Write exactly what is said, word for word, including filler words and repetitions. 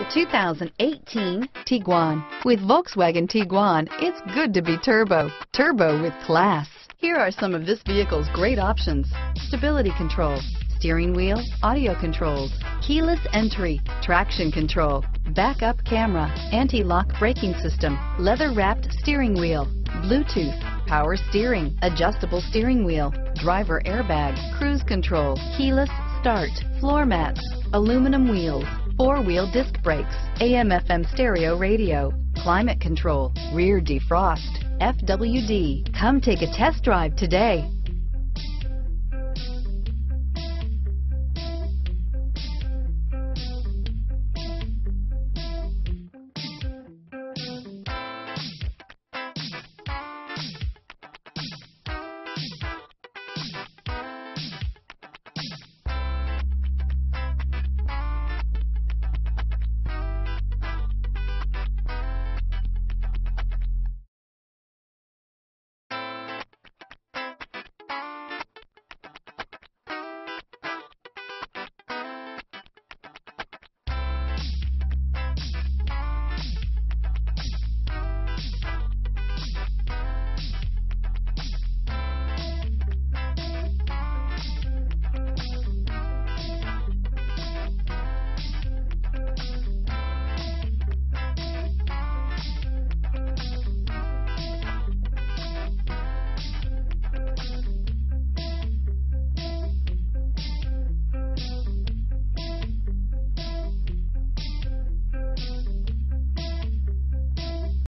The two thousand eighteen Tiguan. With Volkswagen Tiguan, it's good to be turbo. Turbo with class. Here are some of this vehicle's great options. Stability control, steering wheel audio controls, keyless entry, traction control, backup camera, anti-lock braking system, leather-wrapped steering wheel, Bluetooth, power steering, adjustable steering wheel, driver airbag, cruise control, keyless start, floor mats, aluminum wheels, four-wheel disc brakes, A M F M stereo radio, climate control, rear defrost, F W D. Come take a test drive today.